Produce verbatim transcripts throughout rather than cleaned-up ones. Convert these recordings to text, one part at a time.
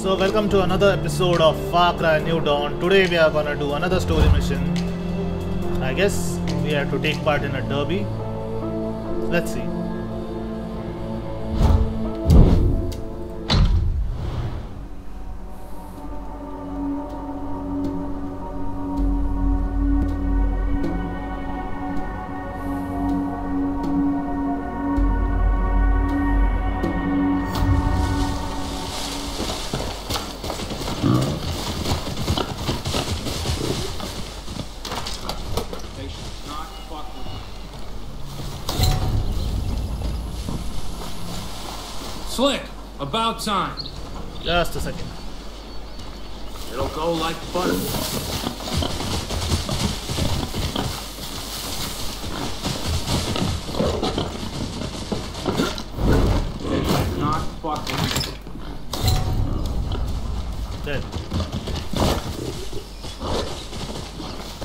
So welcome to another episode of Far Cry New Dawn. Today we are gonna do another story mission. I guess we have to take part in a derby. Let's see. Slick, about time. Just a second. It'll go like butter. They should not fuck with me. Dead.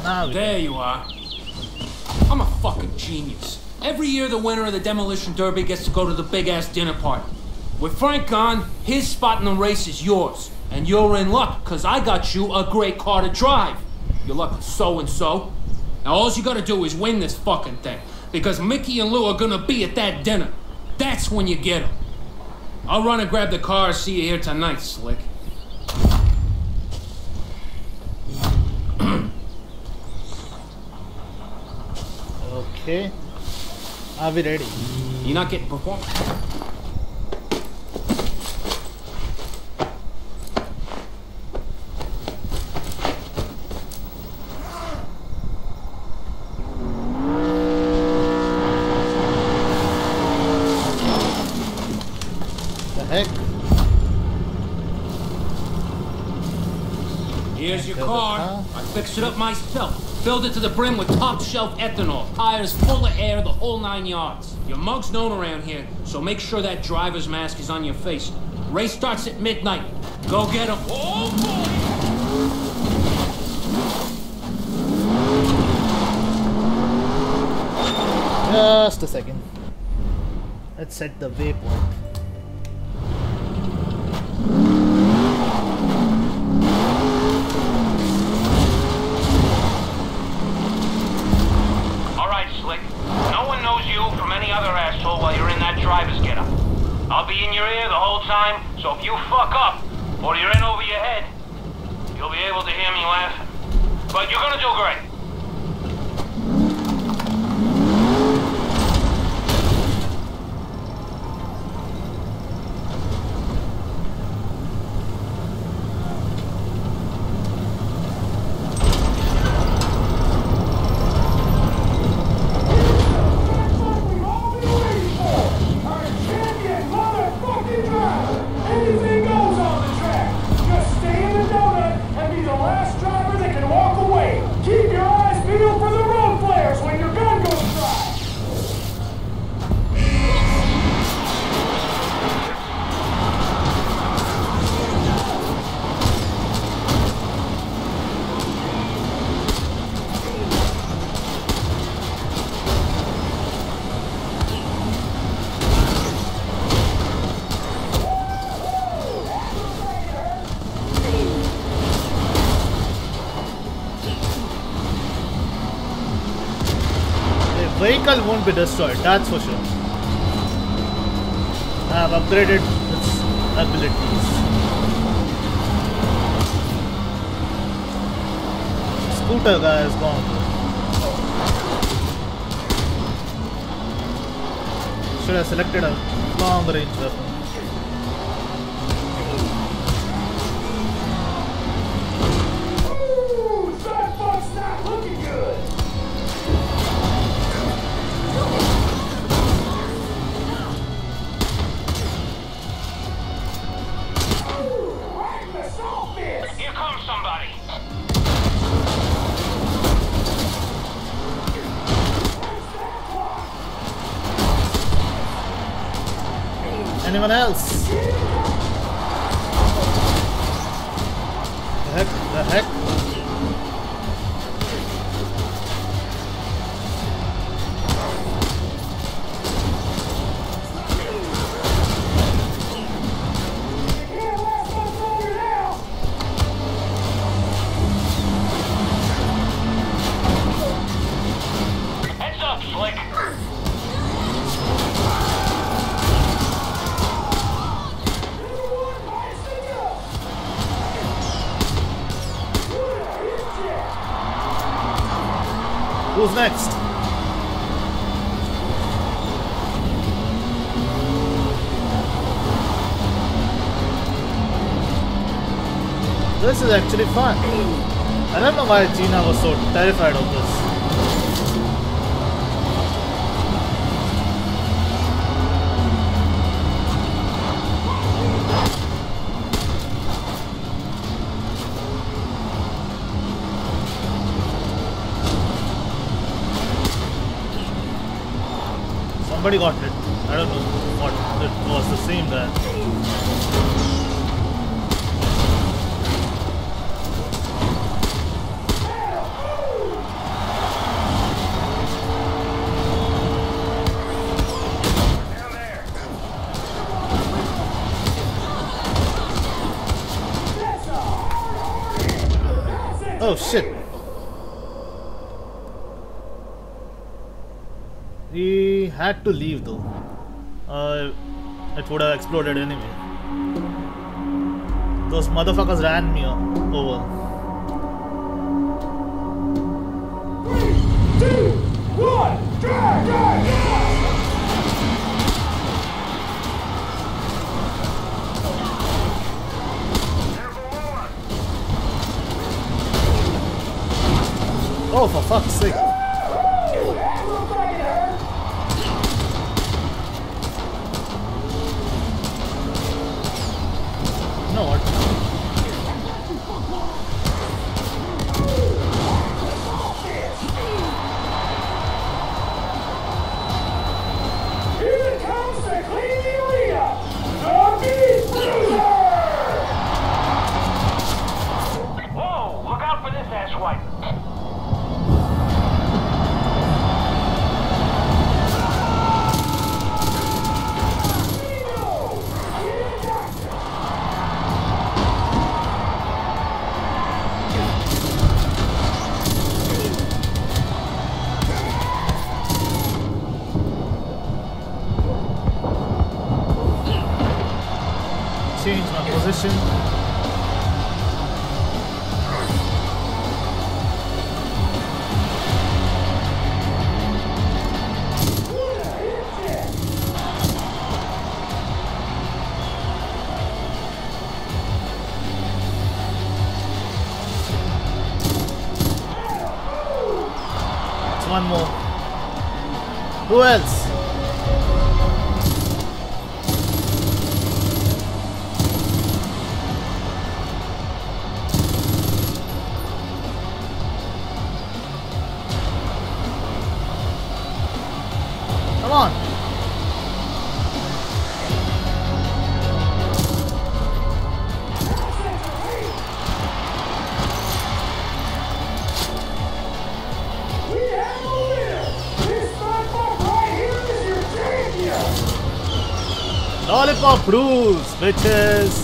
Now there you are. I'm a fucking genius. Every year the winner of the demolition derby gets to go to the big ass dinner party. With Frank gone, his spot in the race is yours. And you're in luck, because I got you a great car to drive. Your luck is so-and-so. Now all you gotta do is win this fucking thing, because Mickey and Lou are gonna be at that dinner. That's when you get them. I'll run and grab the car, see you here tonight, Slick. Okay. Are we ready? You're not getting performed. Fix it up myself. Filled it to the brim with top shelf ethanol. Tires full of air, the whole nine yards. Your mug's known around here, so make sure that driver's mask is on your face. Race starts at midnight. Go get him. Oh boy! Just a second. Let's set the waypoint. I'll be in your ear the whole time, so if you fuck up, or you're in over your head, you'll be able to hear me laughing. But you're gonna do great. Vehicle won't be destroyed, that's for sure. I have upgraded its abilities. Scooter guy is gone. Should have selected a long range weapon. Anyone else? The heck? The heck? Who's next? This is actually fun. I don't know why Gina was so terrified of this. Somebody got it. I don't know what it was the same there. Down there. Oh shit. We had to leave though. Uh, it would have exploded anyway. Those motherfuckers ran me over. Three, two, one, drive, drive, drive! Oh, for fuck's sake. One more. Who else? Come on. Lollipop rules, bitches!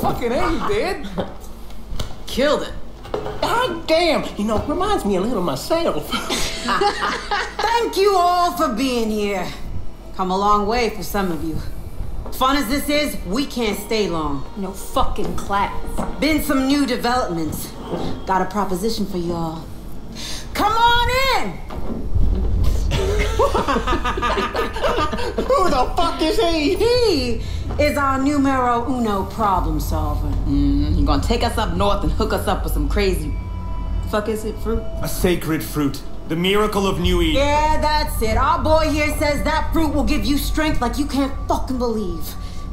Fucking A, you did. Killed it. God damn, you know, reminds me a little of myself. Thank you all for being here. Come a long way for some of you. Fun as this is, we can't stay long. No fucking class. Been some new developments. Got a proposition for y'all. Come on in! Who the fuck is he? He is our numero uno problem solver. Mm, he's gonna take us up north and hook us up with some crazy... Fuck is it, fruit? A sacred fruit. The miracle of New Eden. Yeah, that's it. Our boy here says that fruit will give you strength like you can't fucking believe.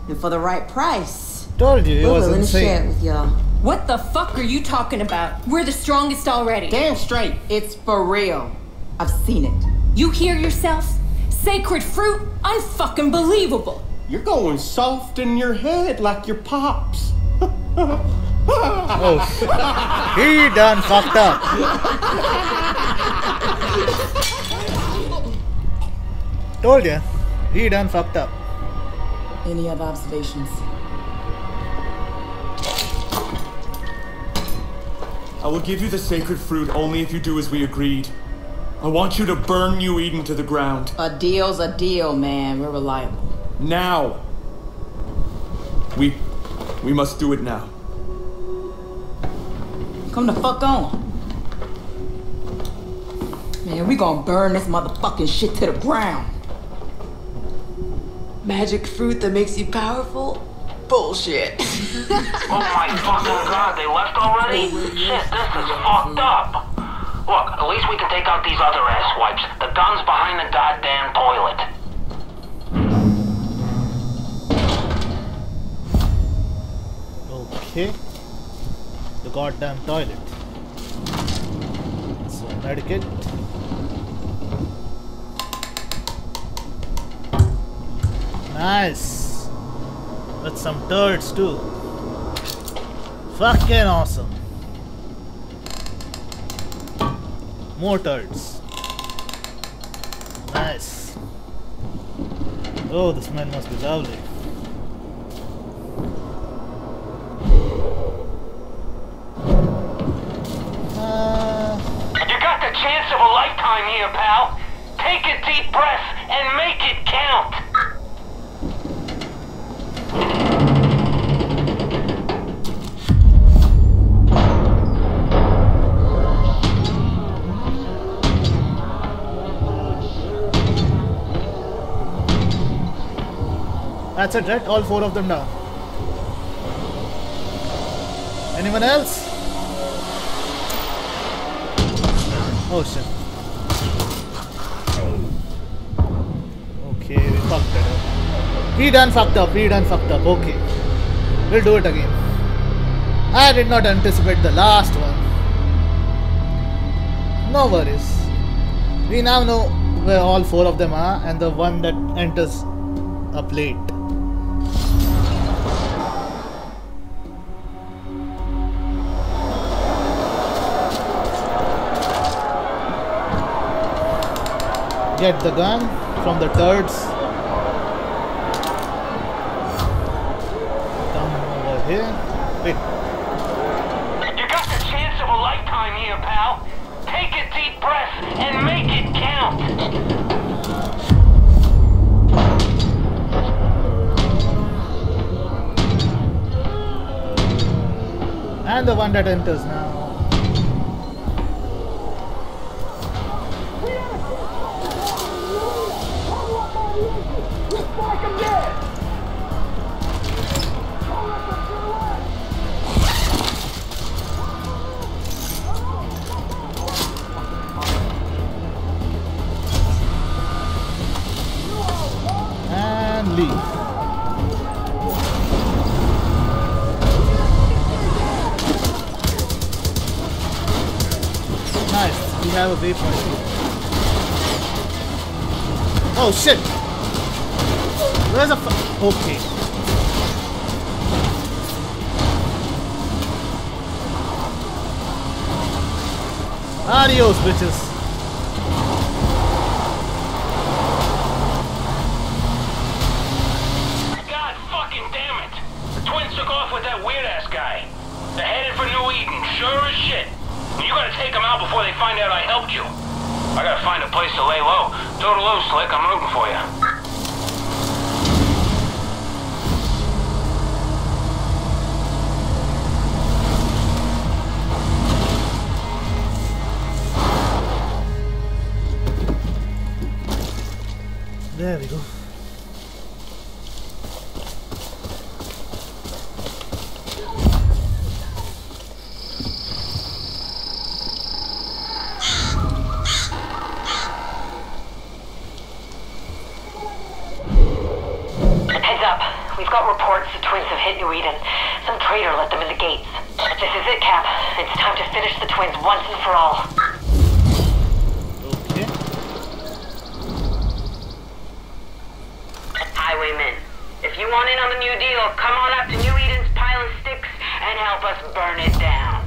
And for the right price, told you, we're willing to share it with y'all. What the fuck are you talking about? We're the strongest already. Damn straight. It's for real. I've seen it. You hear yourself? Sacred fruit? Unfucking believable. You're going soft in your head like your pops. Oh, he done fucked up. Told ya, he done fucked up. Any other observations? I will give you the sacred fruit only if you do as we agreed. I want you to burn New Eden to the ground. A deal's a deal, man. We're reliable. Now. We... we must do it now. Come the fuck on. Man, we gonna burn this motherfucking shit to the ground. Magic fruit that makes you powerful? Bullshit. Oh my fucking god, they left already? Shit, this is fucked up. Look, at least we can take out these other asswipes. The gun's behind the goddamn toilet. Okay. The goddamn toilet. So, medkit. Nice. With some turds too. Fucking awesome. More turds. Nice. Oh, the smell must be lovely. Uh... You got the chance of a lifetime here, pal. Take a deep breath and make it count. That's it, right? All four of them down. Anyone else? Oh shit. Okay, we fucked it up. We done fucked up, we done fucked up. Okay. We'll do it again. I did not anticipate the last one. No worries. We now know where all four of them are and the one that enters up late. Get the gun from the turds. Come over here. Wait. You got the chance of a lifetime here, pal. Take a deep breath and make it count. And the one that enters now. And leave. We have a waypoint. Oh shit! Where's the f- okay. Adios, bitches. God fucking damn it! The twins took off with that weird ass guy. They're headed for New Eden, sure as shit. before they find out I helped you. I gotta find a place to lay low. Toodaloo, Slick. I'm rooting for you. There we go. Heads up. We've got reports the twins have hit New Eden. Some traitor let them in the gates. This is it, Cap. It's time to finish the twins once and for all. If you want in on the new deal, come on up to New Eden's pile of sticks and help us burn it down.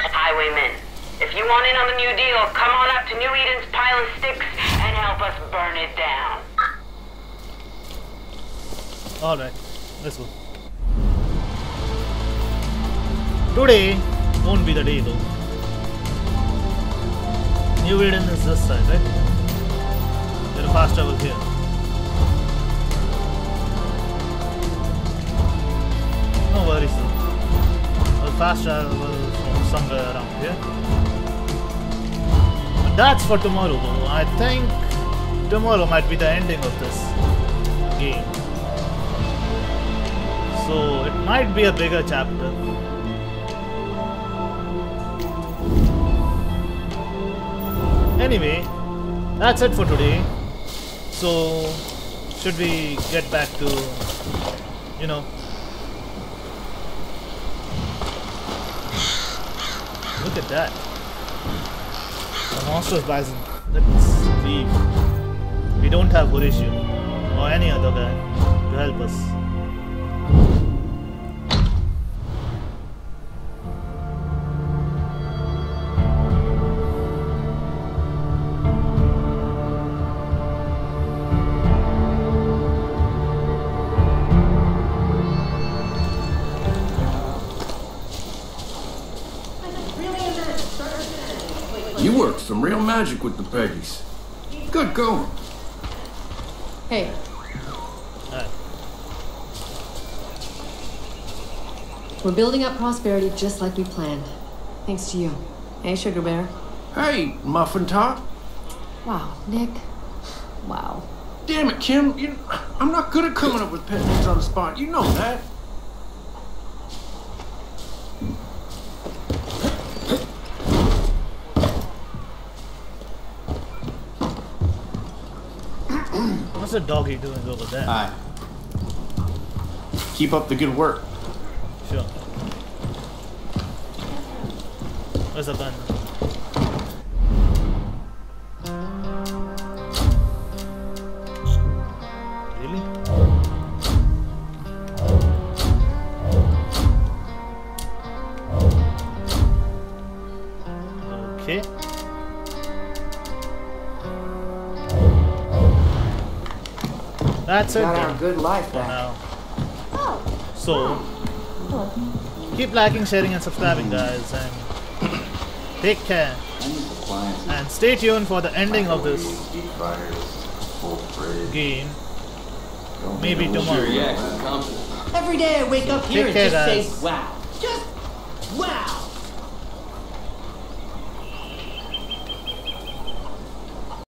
Highwaymen, if you want in on the new deal, come on up to New Eden's pile of sticks and help us burn it down. Alright, let's go. Today won't be the day though. New Eden is this side, right? There are fast travel here. No worries though. I'll fast travel from somewhere around here. But that's for tomorrow though. I think tomorrow might be the ending of this game. So it might be a bigger chapter. Anyway, that's it for today. So, should we get back to, you know, look at that. The monstrous bison. Let's leave. We don't have Horatio or any other guy to help us. Some real magic with the Peggies. Good going. Hey. Right. We're building up prosperity just like we planned. Thanks to you. Hey, Sugar Bear. Hey, Muffin Top. Wow, Nick. Wow. Damn it, Kim. You, I'm not good at coming up with pet names on the spot. You know that. What's the doggy doing over there? Hi. Keep up the good work. Sure. Where's the button? Really? Okay. That's it. Got our good life back. Now. So, keep liking, sharing, and subscribing, guys, and take care. And stay tuned for the ending of this game. Maybe tomorrow. Every day I wake up here and just say, "Wow, just wow."